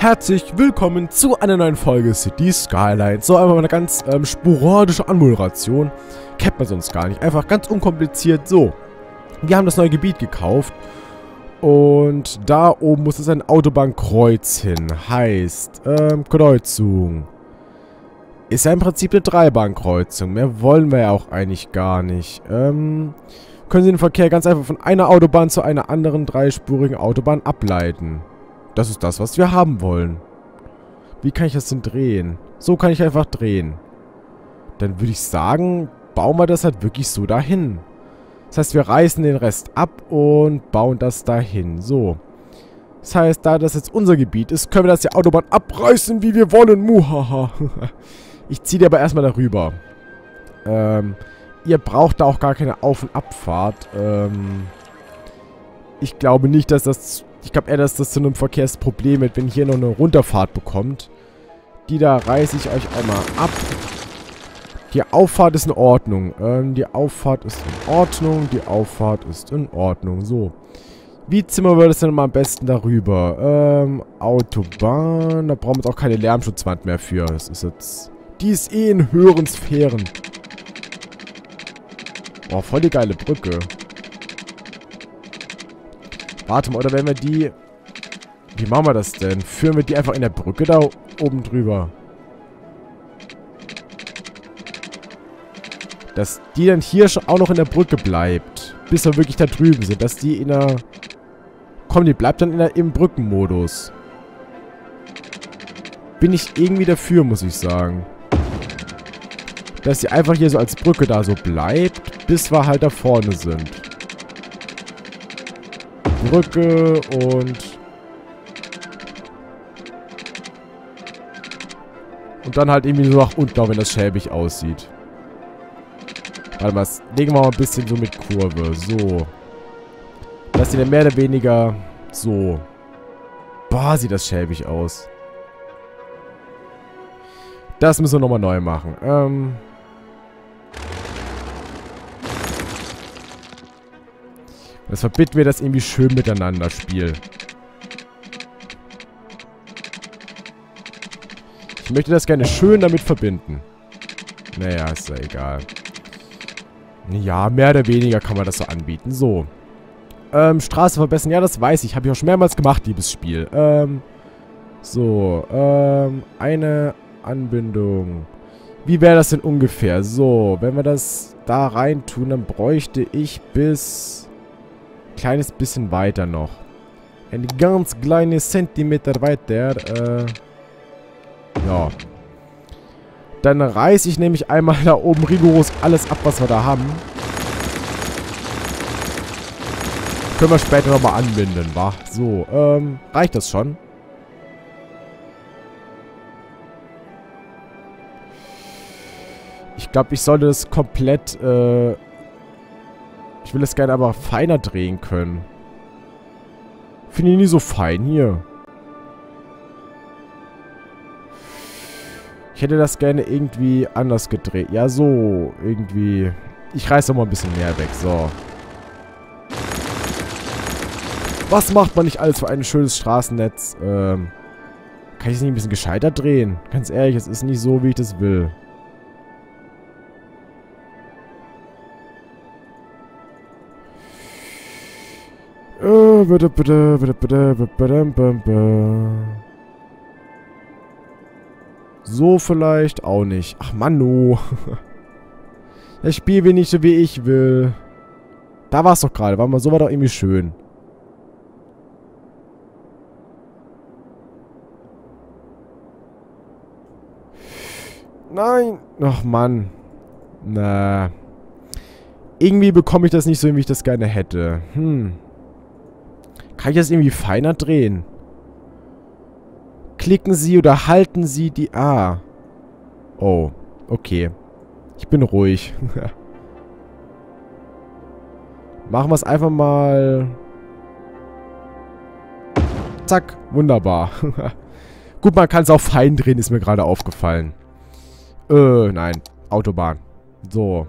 Herzlich willkommen zu einer neuen Folge City Skyline. So, einfach mal eine ganz sporadische Anmoderation. Kennt man sonst gar nicht. Einfach ganz unkompliziert. So, wir haben das neue Gebiet gekauft. Und da oben muss es ein Autobahnkreuz hin. Heißt, Kreuzung. Ist ja im Prinzip eine Dreibahnkreuzung. Mehr wollen wir ja auch eigentlich gar nicht. Können Sie den Verkehr ganz einfach von einer Autobahn zu einer anderen dreispurigen Autobahn ableiten. Das ist das, was wir haben wollen. Wie kann ich das denn drehen? So kann ich einfach drehen. Dann würde ich sagen, bauen wir das halt wirklich so dahin. Das heißt, wir reißen den Rest ab und bauen das dahin. So. Das heißt, da das jetzt unser Gebiet ist, können wir das die Autobahn abreißen, wie wir wollen. Muhaha. Ich ziehe dir aber erstmal darüber. Ihr braucht da auch gar keine Auf- und Abfahrt. Ich glaube nicht, dass das... Ich glaube eher, dass das zu einem Verkehrsproblem wird, wenn hier noch eine Runterfahrt bekommt. Die da reiße ich euch einmal ab. Die Auffahrt ist in Ordnung. Die Auffahrt ist in Ordnung. Die Auffahrt ist in Ordnung. So. Wie zimmern wir das denn mal am besten darüber? Autobahn. Da brauchen wir jetzt auch keine Lärmschutzwand mehr für. Das ist jetzt... Die ist eh in höheren Sphären. Oh, voll die geile Brücke. Warte mal, oder wenn wir die... Wie machen wir das denn? Führen wir die einfach in der Brücke da oben drüber? Dass die dann hier schon auch noch in der Brücke bleibt. Bis wir wirklich da drüben sind. Dass die in der... Komm, die bleibt dann im Brückenmodus. Bin ich irgendwie dafür, muss ich sagen. Dass die einfach hier so als Brücke da so bleibt. Bis wir halt da vorne sind. Brücke und dann halt irgendwie so nach unten, auch wenn das schäbig aussieht. Warte mal, das legen wir mal ein bisschen so mit Kurve. So. Dass die dann mehr oder weniger so. Boah, sieht das schäbig aus. Das müssen wir nochmal neu machen. Das verbitten wir das irgendwie schön miteinander Spiel. Ich möchte das gerne schön damit verbinden. Naja, ist ja egal. Ja, mehr oder weniger kann man das so anbieten. So. Straße verbessern. Ja, das weiß ich. Habe ich auch schon mehrmals gemacht, liebes Spiel. So. Eine Anbindung. Wie wäre das denn ungefähr? So, wenn wir das da rein tun, dann bräuchte ich bis... Kleines bisschen weiter noch. Ein ganz kleines Zentimeter weiter. Ja. Dann reiße ich nämlich einmal da oben rigoros alles ab, was wir da haben. Können wir später nochmal anbinden, wa? So, reicht das schon? Ich glaube, ich sollte es komplett, ich will das gerne aber feiner drehen können. Finde ich nie so fein hier. Ich hätte das gerne irgendwie anders gedreht. Ja, so. Irgendwie. Ich reiß doch mal ein bisschen mehr weg. So. Was macht man nicht alles für ein schönes Straßennetz? Kann ich es nicht ein bisschen gescheiter drehen? Ganz ehrlich, es ist nicht so, wie ich das will. So vielleicht auch nicht. Ach Mann, oh. Das Spiel will nicht so, wie ich will. Da war es doch gerade. War mal so, war doch irgendwie schön. Nein. Ach Mann. Na. Irgendwie bekomme ich das nicht so, wie ich das gerne hätte. Kann ich das irgendwie feiner drehen? Klicken Sie oder halten Sie die... Ah. Oh, okay. Ich bin ruhig. Machen wir es einfach mal... Zack, wunderbar. Gut, man kann es auch fein drehen, ist mir gerade aufgefallen. Nein. Autobahn. So.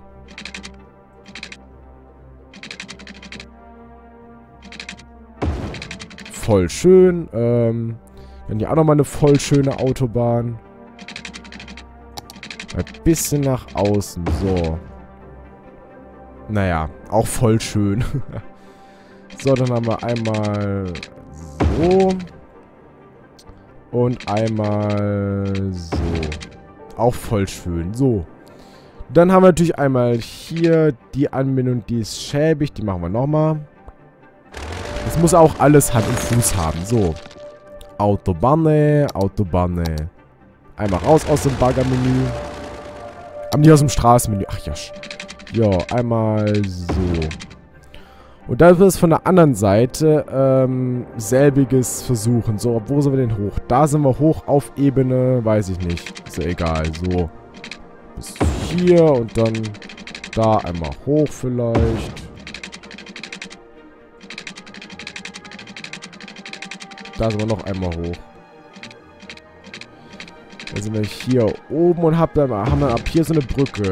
Voll schön. Dann hier auch nochmal eine voll schöne Autobahn. Ein bisschen nach außen. So. Naja, auch voll schön. So, dann haben wir einmal so. Und einmal so. Auch voll schön. So. Dann haben wir natürlich einmal hier die Anbindung, die ist schäbig. Die machen wir nochmal. Das muss auch alles Hand und Fuß haben. So. Autobahne, Autobahne. Einmal raus aus dem Baggermenü. Haben die aus dem Straßenmenü. Ach ja. Ja, einmal so. Und dann wird es von der anderen Seite selbiges versuchen. So, wo sind wir denn hoch? Da sind wir hoch auf Ebene. Weiß ich nicht. Ist ja egal. So. Bis hier und dann da einmal hoch vielleicht. Da sind wir noch einmal hoch. Dann sind wir hier oben und haben dann ab hier so eine Brücke.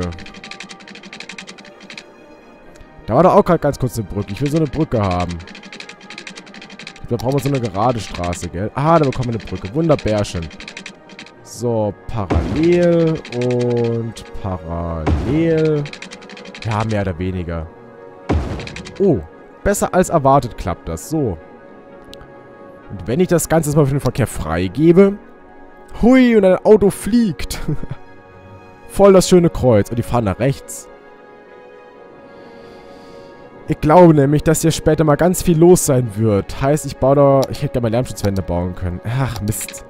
Da war doch auch gerade ganz kurz eine Brücke. Ich will so eine Brücke haben. Da brauchen wir so eine gerade Straße, gell? Ah, da bekommen wir eine Brücke. Wunderbärchen. So, parallel und parallel. Ja, mehr oder weniger. Oh, besser als erwartet klappt das. So. Und wenn ich das Ganze mal für den Verkehr freigebe... Hui, und ein Auto fliegt. Voll das schöne Kreuz. Und die fahren nach rechts. Ich glaube nämlich, dass hier später mal ganz viel los sein wird. Heißt, ich baue da... Ich hätte gerne mal Lärmschutzwände bauen können. Ach, Mist.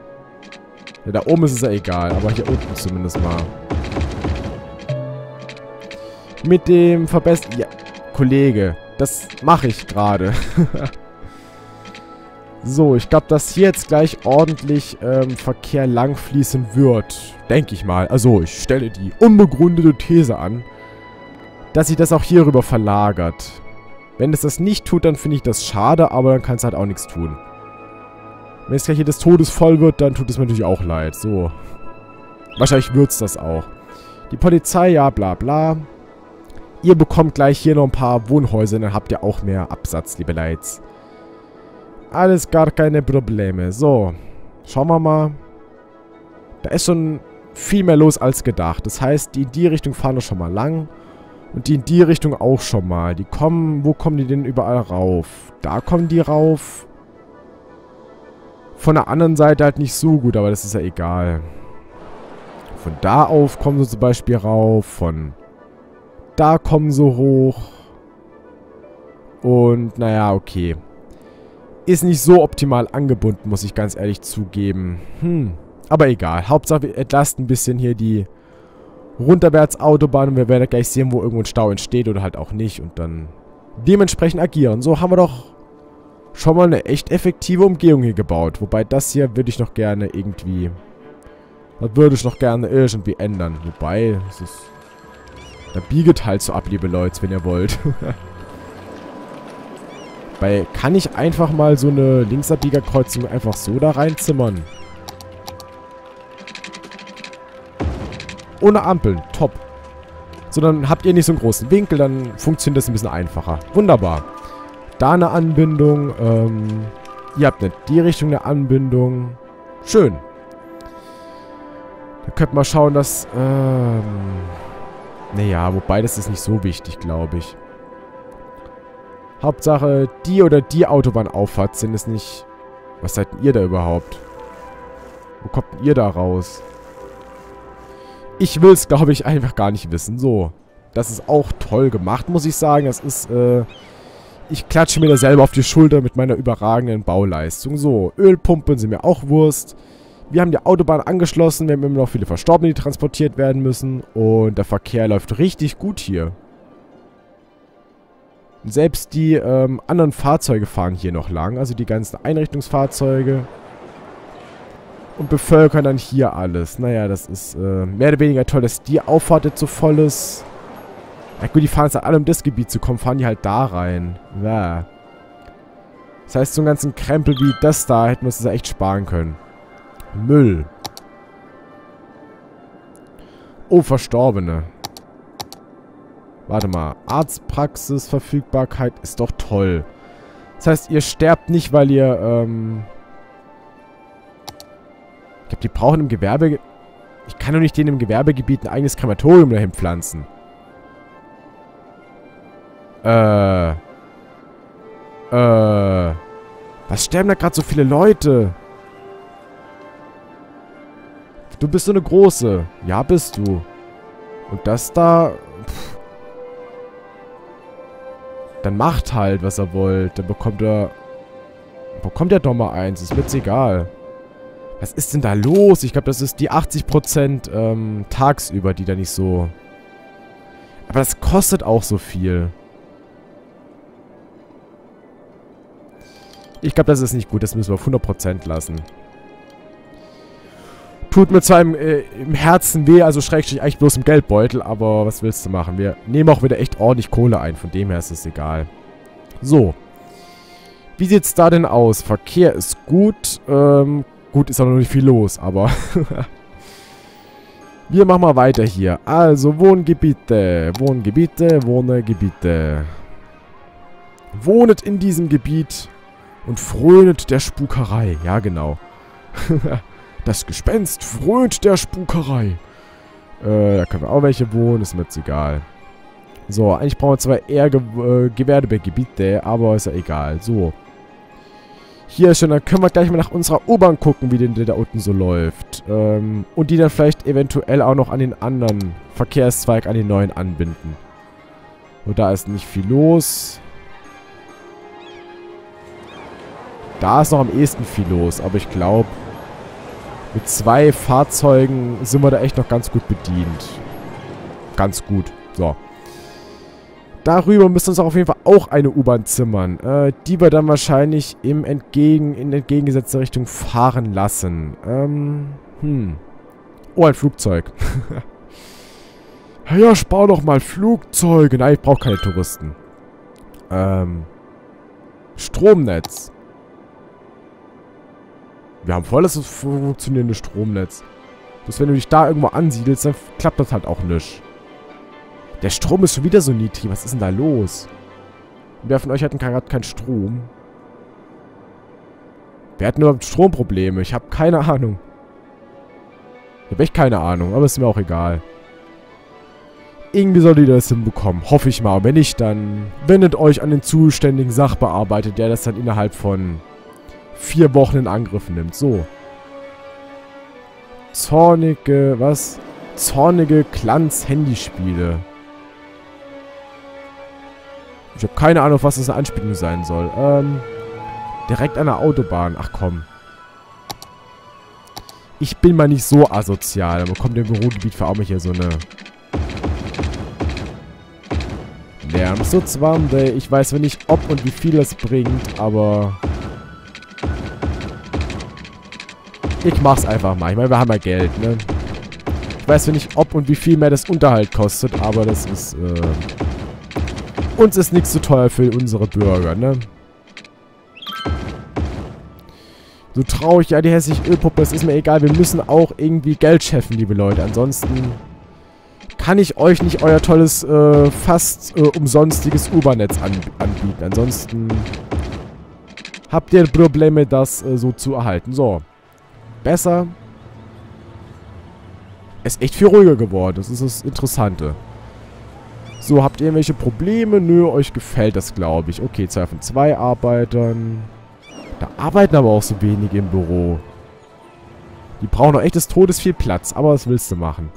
Ja, da oben ist es ja egal. Aber hier unten zumindest mal. Mit dem Verbessern... Ja, Kollege. Das mache ich gerade. So, ich glaube, dass hier jetzt gleich ordentlich Verkehr langfließen wird. Denke ich mal. Also, ich stelle die unbegründete These an, dass sich das auch hierüber verlagert. Wenn es das nicht tut, dann finde ich das schade, aber dann kann es halt auch nichts tun. Wenn es gleich hier des Todes voll wird, dann tut es mir natürlich auch leid. So. Wahrscheinlich wird es das auch. Die Polizei, ja, bla bla. Ihr bekommt gleich hier noch ein paar Wohnhäuser, dann habt ihr auch mehr Absatz, liebe Leids. Alles gar keine Probleme. So, schauen wir mal. Da ist schon viel mehr los als gedacht. Das heißt, die in die Richtung fahren doch schon mal lang. Und die in die Richtung auch schon mal. Die kommen, wo kommen die denn überall rauf? Da kommen die rauf. Von der anderen Seite halt nicht so gut, aber das ist ja egal. Von da auf kommen sie zum Beispiel rauf. Von da kommen sie hoch. Und naja, okay. Ist nicht so optimal angebunden, muss ich ganz ehrlich zugeben. Aber egal. Hauptsache, wir entlasten ein bisschen hier die Runterwärtsautobahn und wir werden gleich sehen, wo irgendwo ein Stau entsteht oder halt auch nicht. Und dann dementsprechend agieren. So haben wir doch schon mal eine echt effektive Umgehung hier gebaut. Wobei das hier würde ich noch gerne irgendwie... Das würde ich noch gerne irgendwie ändern. Wobei, es ist... Da biegt halt so ab, liebe Leute, wenn ihr wollt. Weil, kann ich einfach mal so eine Linksabbiegerkreuzung einfach so da reinzimmern? Ohne Ampeln, top. So, dann habt ihr nicht so einen großen Winkel, dann funktioniert das ein bisschen einfacher. Wunderbar. Da eine Anbindung, ihr habt in die Richtung eine Anbindung. Schön. Da könnt man schauen, dass, naja, wobei das ist nicht so wichtig, glaube ich. Hauptsache, die oder die Autobahnauffahrt sind es nicht... Was seid denn ihr da überhaupt? Wo kommt denn ihr da raus? Ich will es, glaube ich, einfach gar nicht wissen. So, das ist auch toll gemacht, muss ich sagen. Das ist, ich klatsche mir da selber auf die Schulter mit meiner überragenden Bauleistung. So, Ölpumpen sind mir auch Wurst. Wir haben die Autobahn angeschlossen. Wir haben immer noch viele Verstorbene, die transportiert werden müssen. Und der Verkehr läuft richtig gut hier. Selbst die anderen Fahrzeuge fahren hier noch lang. Also die ganzen Einrichtungsfahrzeuge. Und bevölkern dann hier alles. Naja, das ist mehr oder weniger toll, dass die Auffahrt jetzt so voll ist. Ja gut, die fahren jetzt halt alle, um das Gebiet zu kommen. Fahren die halt da rein. Ja. Das heißt, so einen ganzen Krempel wie das da hätten wir uns das echt sparen können. Müll. Oh, Verstorbene. Warte mal, Arztpraxisverfügbarkeit ist doch toll. Das heißt, ihr sterbt nicht, weil ihr Ich glaube, die brauchen im Gewerbe... Ich kann doch nicht denen im Gewerbegebiet ein eigenes Krematorium dahin pflanzen. Was sterben da gerade so viele Leute? Du bist so eine große. Ja, bist du. Und das da... Pff. Dann macht halt, was er wollt. Dann bekommt er... Bekommt er doch mal eins. Ist wird's egal. Was ist denn da los? Ich glaube, das ist die 80% tagsüber, die da nicht so... Aber das kostet auch so viel. Ich glaube, das ist nicht gut. Das müssen wir auf 100% lassen. Tut mir zwar im Herzen weh, also schrägstrich eigentlich bloß im Geldbeutel, aber was willst du machen? Wir nehmen auch wieder echt ordentlich Kohle ein. Von dem her ist es egal. So. Wie sieht's da denn aus? Verkehr ist gut. Gut, ist auch noch nicht viel los, aber... Wir machen mal weiter hier. Also, Wohngebiete. Wohngebiete, Wohngebiete. Wohnet in diesem Gebiet und frönet der Spukerei. Ja, genau. Das Gespenst frönt der Spukerei. Da können wir auch welche wohnen, ist mir jetzt egal. So, eigentlich brauchen wir zwar eher Gewerbegebiete, aber ist ja egal. So. Hier ist schon, dann können wir gleich mal nach unserer U-Bahn gucken, wie der da unten so läuft. Und die dann vielleicht eventuell auch noch an den anderen Verkehrszweig, an den neuen anbinden. Und da ist nicht viel los. Da ist noch am ehesten viel los, aber ich glaube, mit 2 Fahrzeugen sind wir da echt noch ganz gut bedient. Ganz gut. So. Darüber müssen wir uns auf jeden Fall auch eine U-Bahn zimmern, die wir dann wahrscheinlich in entgegengesetzte Richtung fahren lassen. Oh, ein Flugzeug. Ja, ich baue doch mal Flugzeuge. Nein, ich brauche keine Touristen. Stromnetz. Wir haben voll das funktionierende Stromnetz. Bloß wenn du dich da irgendwo ansiedelst, dann klappt das halt auch nicht. Der Strom ist schon wieder so niedrig. Was ist denn da los? Wer von euch hat gerade keinen Strom? Wer hat nur Stromprobleme? Ich habe keine Ahnung. Ich habe echt keine Ahnung, aber ist mir auch egal. Irgendwie soll die das hinbekommen. Hoffe ich mal. Wenn nicht, dann wendet euch an den zuständigen Sachbearbeiter, der das dann innerhalb von 4 Wochen in Angriff nimmt. So. Zornige... Was? Zornige Glanz-Handyspiele. Ich habe keine Ahnung, was das eine Anspielung sein soll. Direkt an der Autobahn. Ach komm. Ich bin mal nicht so asozial. Aber kommt im Bürogebiet für auch mal hier so eine... Lärm so Zwande. Ich weiß zwar nicht, ob und wie viel das bringt, aber... Ich mach's einfach mal. Ich meine, wir haben ja Geld, ne? Ich weiß ja nicht, ob und wie viel mehr das Unterhalt kostet, aber das ist, uns ist nichts zu teuer für unsere Bürger, ne? So traurig, ja, die hässliche Ölpuppe, das ist mir egal. Wir müssen auch irgendwie Geld scheffeln, liebe Leute. Ansonsten kann ich euch nicht euer tolles, fast umsonstiges U-Bahn-Netz anbieten. Ansonsten habt ihr Probleme, das so zu erhalten. So. Besser. Ist echt viel ruhiger geworden. Das ist das Interessante. So, habt ihr irgendwelche Probleme? Nö, euch gefällt das, glaube ich. Okay, 2 von 2 Arbeitern. Da arbeiten aber auch so wenige im Büro. Die brauchen doch echt des Todes viel Platz. Aber was willst du machen?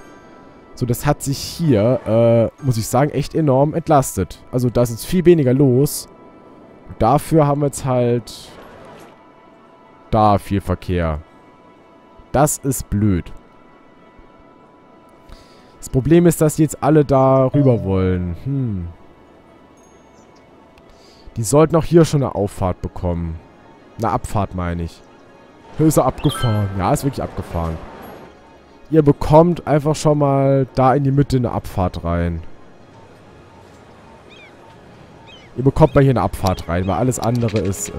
So, das hat sich hier, muss ich sagen, echt enorm entlastet. Also, da ist jetzt viel weniger los. Und dafür haben wir jetzt halt... Da viel Verkehr. Das ist blöd. Das Problem ist, dass die jetzt alle da rüber wollen. Die sollten auch hier schon eine Auffahrt bekommen. Eine Abfahrt, meine ich. Höchste abgefahren. Ja, ist wirklich abgefahren. Ihr bekommt einfach schon mal da in die Mitte eine Abfahrt rein. Ihr bekommt mal hier eine Abfahrt rein, weil alles andere ist,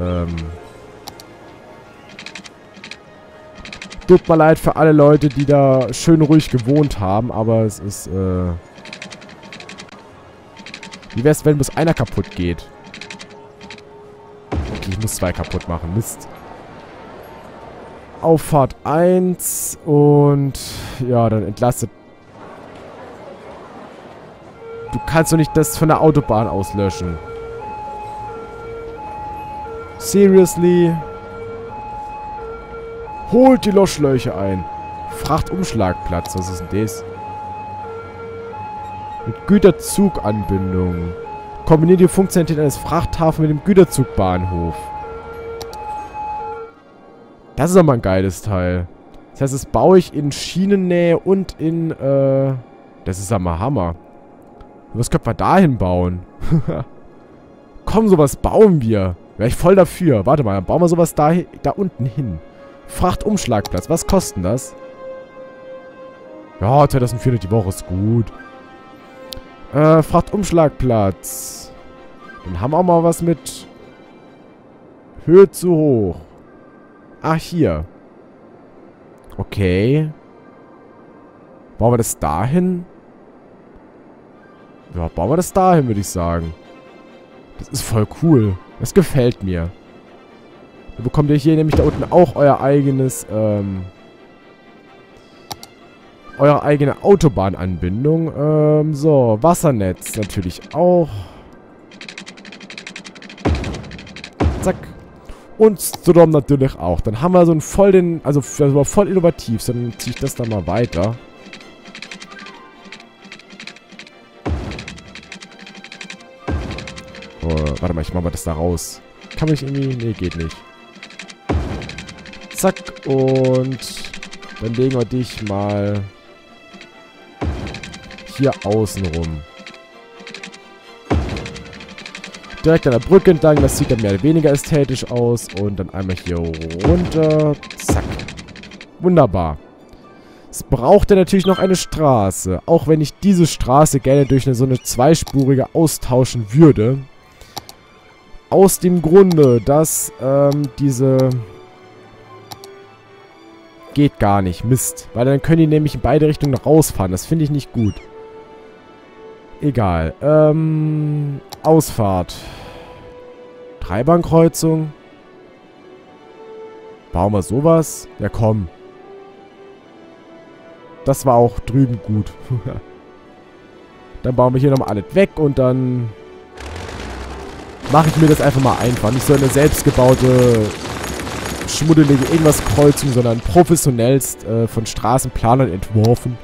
Tut mir leid für alle Leute, die da schön ruhig gewohnt haben, aber es ist, Wie wär's, wenn bloß einer kaputt geht? Okay, ich muss 2 kaputt machen, Mist. Auffahrt 1 und ja, dann entlastet. Du kannst doch nicht das von der Autobahn auslöschen. Seriously? Holt die Löschlöcher ein. Frachtumschlagplatz, was ist denn das? Mit Güterzuganbindung. Kombiniert die Funktionalität eines Frachthafens mit dem Güterzugbahnhof. Das ist aber ein geiles Teil. Das heißt, das baue ich in Schienennähe und in, das ist aber Hammer. Was könnte man dahin bauen? Komm, sowas bauen wir. Wäre ich voll dafür. Warte mal, dann bauen wir sowas da unten hin. Frachtumschlagplatz. Was kostet das? Ja, 2400 die Woche ist gut. Frachtumschlagplatz. Dann haben wir auch mal was mit Höhe zu hoch. Ach, hier. Okay. Bauen wir das dahin? Ja, bauen wir das dahin, würde ich sagen. Das ist voll cool. Das gefällt mir. Dann bekommt ihr hier nämlich da unten auch euer eigenes, eure eigene Autobahnanbindung. So, Wassernetz natürlich auch. Zack. Und Strom natürlich auch. Dann haben wir so ein voll den... Also, das war voll innovativ. So, dann ziehe ich das da mal weiter. Oh, warte mal, ich mache mal das da raus. Kann man nicht irgendwie... Nee, geht nicht. Zack. Und... Dann legen wir dich mal... hier außen rum. Direkt an der Brücke entlang. Das sieht dann mehr oder weniger ästhetisch aus. Und dann einmal hier runter. Zack. Wunderbar. Es braucht dann natürlich noch eine Straße. Auch wenn ich diese Straße gerne durch eine, so eine zweispurige austauschen würde. Aus dem Grunde, dass diese... Geht gar nicht. Mist. Weil dann können die nämlich in beide Richtungen rausfahren. Das finde ich nicht gut. Egal. Ausfahrt. Dreibahnkreuzung. Bauen wir sowas? Ja, komm. Das war auch drüben gut. Dann bauen wir hier nochmal alles weg und dann mache ich mir das einfach mal einfach. Nicht so eine selbstgebaute, schmuddelige Irgendwas-Kreuzung, sondern professionellst von Straßenplanern entworfen.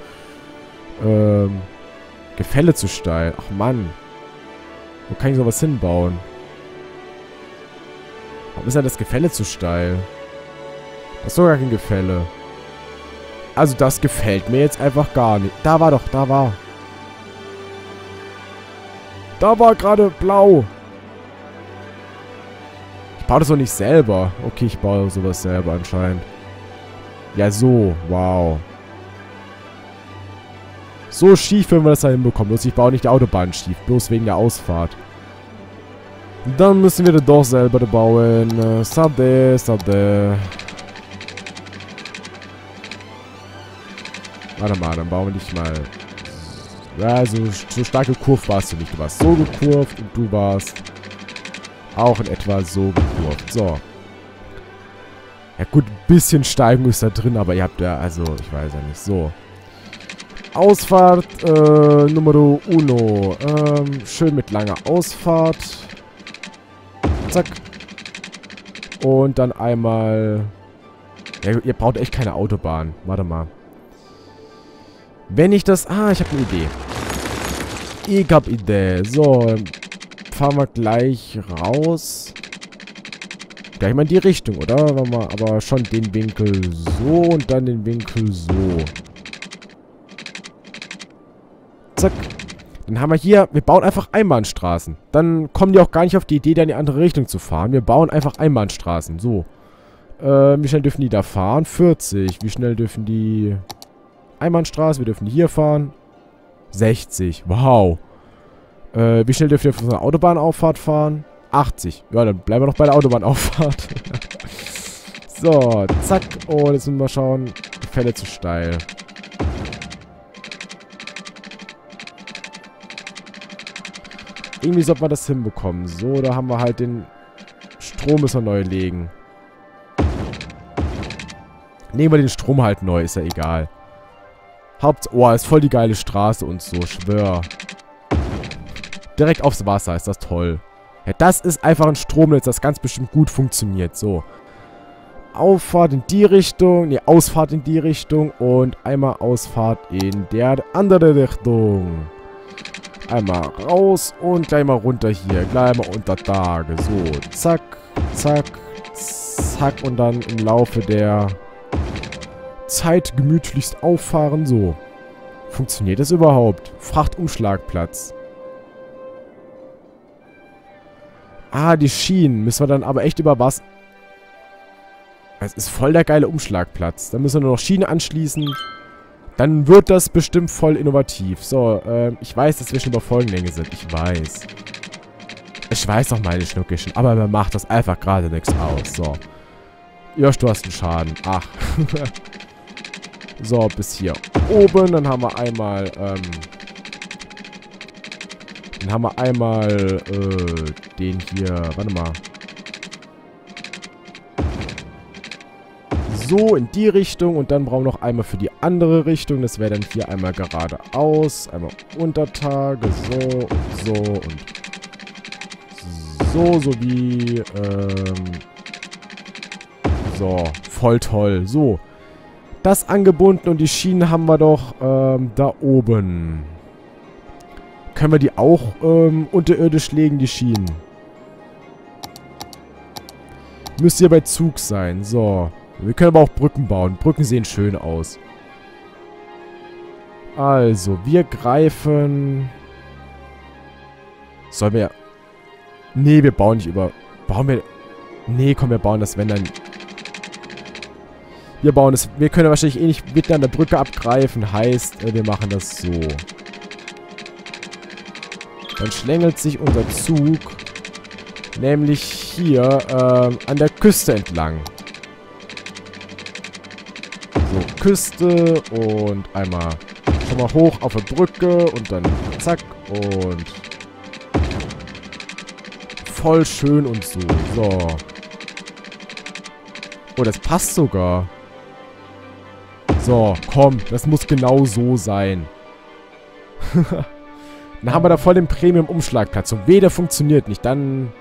Gefälle zu steil. Ach Mann. Wo kann ich sowas hinbauen? Warum ist denn das Gefälle zu steil? Das ist sogar kein Gefälle. Also das gefällt mir jetzt einfach gar nicht. Da war doch, da war. Da war gerade blau. Ich baue das doch nicht selber. Okay, ich baue sowas selber anscheinend. Ja, so. Wow. So schief, wenn wir das da hinbekommen. Bloß ich baue nicht die Autobahn schief. Bloß wegen der Ausfahrt. Dann müssen wir das doch selber bauen. Sade, sade. Warte mal, dann bauen wir dich mal. Ja, so stark gekurvt warst du nicht. Du warst so gekurvt und du warst auch in etwa so gekurvt. So. Ja gut, ein bisschen Steigung ist da drin, aber ihr habt ja... Also, ich weiß ja nicht. So. Ausfahrt Nummer 1. Schön mit langer Ausfahrt. Zack. Und dann einmal... Ja, ihr braucht echt keine Autobahn. Warte mal. Wenn ich das... Ah, ich habe eine Idee. Ich habe Idee. So, fahren wir gleich raus. Gleich mal in die Richtung, oder? Warte mal, aber schon den Winkel so und dann den Winkel so. Zack. Dann haben wir hier, wir bauen einfach Einbahnstraßen. Dann kommen die auch gar nicht auf die Idee, da in die andere Richtung zu fahren. Wir bauen einfach Einbahnstraßen. So. Wie schnell dürfen die da fahren? 40. Wie schnell dürfen die... Einbahnstraße, wir dürfen hier fahren. 60. Wow. Wie schnell dürfen wir auf unserer Autobahnauffahrt fahren? 80. Ja, dann bleiben wir noch bei der Autobahnauffahrt. So, zack. Oh, jetzt müssen wir schauen. Gefälle zu steil. Irgendwie sollte man das hinbekommen. So, da haben wir halt den Strom, müssen wir neu legen. Nehmen wir den Strom halt neu, ist ja egal. Oh, ist voll die geile Straße und so, schwör. Direkt aufs Wasser, ist das toll. Ja, das ist einfach ein Stromnetz, das ganz bestimmt gut funktioniert. So. Auffahrt in die Richtung. Ne, Ausfahrt in die Richtung. Und einmal Ausfahrt in der andere Richtung. Einmal raus und gleich mal runter hier. Gleich mal unter Tage. So, zack, zack, zack. Und dann im Laufe der Zeit gemütlichst auffahren. So. Funktioniert das überhaupt? Frachtumschlagplatz. Ah, die Schienen. Müssen wir dann aber echt über was... Es ist voll der geile Umschlagplatz. Da müssen wir nur noch Schienen anschließen. Dann wird das bestimmt voll innovativ. So, ich weiß, dass wir schon über Folgenlänge sind. Ich weiß. Ich weiß noch meine Schnuckischen. Aber man macht das einfach gerade nichts aus. So. Josh, du hast einen Schaden. Ach. So, bis hier oben. Dann haben wir einmal, den hier. Warte mal. So, in die Richtung. Und dann brauchen wir noch einmal für die andere Richtung. Das wäre dann hier einmal geradeaus. Einmal Untertage. So und so und so. Sowie, so, voll toll. So. Das angebunden und die Schienen haben wir doch da oben. Können wir die auch unterirdisch legen, die Schienen? Müsste ja bei Zug sein. So. Wir können aber auch Brücken bauen. Brücken sehen schön aus. Also, wir greifen... Sollen wir... Nee, wir bauen nicht über... Bauen wir... Nee, komm, wir bauen das, wenn dann... Wir bauen das... Wir können wahrscheinlich eh nicht mitten an der Brücke abgreifen. Heißt, wir machen das so. Dann schlängelt sich unser Zug... Nämlich hier, an der Küste entlang. Küste und einmal schon mal hoch auf der Brücke und dann zack und voll schön und so. So. Oh, das passt sogar. So, komm, das muss genau so sein. Dann haben wir da voll den Premium-Umschlagplatz und weder funktioniert nicht. Dann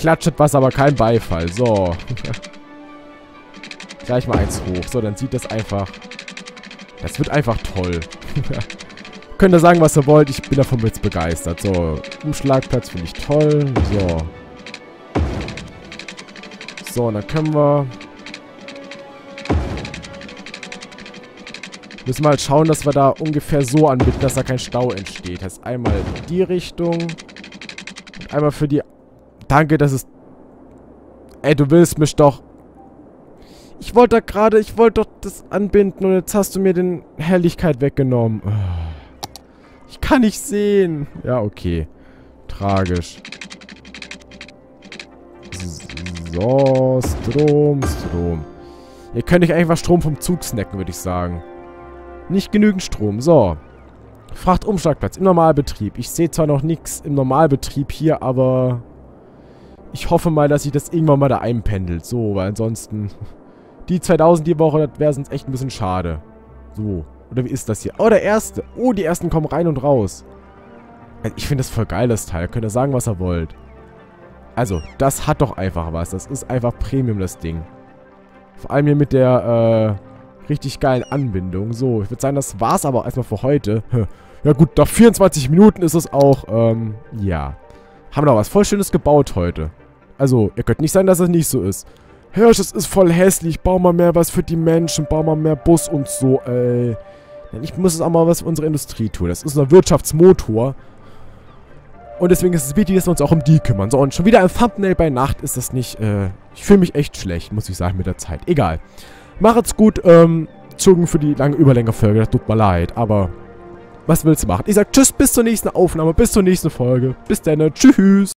klatscht was, aber kein Beifall. So. Gleich mal eins hoch. So, dann sieht das einfach... Das wird einfach toll. Könnt ihr sagen, was ihr wollt. Ich bin davon jetzt begeistert. So, Umschlagplatz finde ich toll. So. So, und dann können wir... Müssen wir halt schauen, dass wir da ungefähr so anbieten, dass da kein Stau entsteht. Das heißt, einmal in die Richtung. Und einmal für die... Danke, das ist... Ey, du willst mich doch... Ich wollte da gerade, ich wollte doch das anbinden und jetzt hast du mir den Helligkeit weggenommen. Ich kann nicht sehen. Ja, okay. Tragisch. So, Strom, Strom. Ihr könnt euch einfach Strom vom Zug snacken, würde ich sagen. Nicht genügend Strom. So. Frachtumschlagplatz im Normalbetrieb. Ich sehe zwar noch nichts im Normalbetrieb hier, aber ich hoffe mal, dass sich das irgendwann mal da einpendelt. So, weil ansonsten... Die 2000 die Woche, das wäre sonst echt ein bisschen schade. So. Oder wie ist das hier? Oh, der erste. Oh, die ersten kommen rein und raus. Also ich finde das voll geil, das Teil. Könnt ihr sagen, was ihr wollt. Also, das hat doch einfach was. Das ist einfach Premium, das Ding. Vor allem hier mit der richtig geilen Anbindung. So, ich würde sagen, das war's aber erstmal für heute. Ja gut, nach 24 Minuten ist es auch, ja. Haben wir noch was voll Schönes gebaut heute. Also, ihr könnt nicht sagen, dass das nicht so ist. Hirsch, das ist voll hässlich. Bau mal mehr was für die Menschen. Bau mal mehr Bus und so, ey. Ich muss jetzt auch mal was für unsere Industrie tun. Das ist unser Wirtschaftsmotor. Und deswegen ist es wichtig, dass wir uns auch um die kümmern. So, und schon wieder ein Thumbnail bei Nacht ist das nicht, ich fühle mich echt schlecht, muss ich sagen, mit der Zeit. Egal. Macht's gut, Entschuldigung für die lange Überlängerfolge. Das tut mir leid, aber was willst du machen? Ich sag tschüss, bis zur nächsten Aufnahme, bis zur nächsten Folge. Bis dann, tschüss.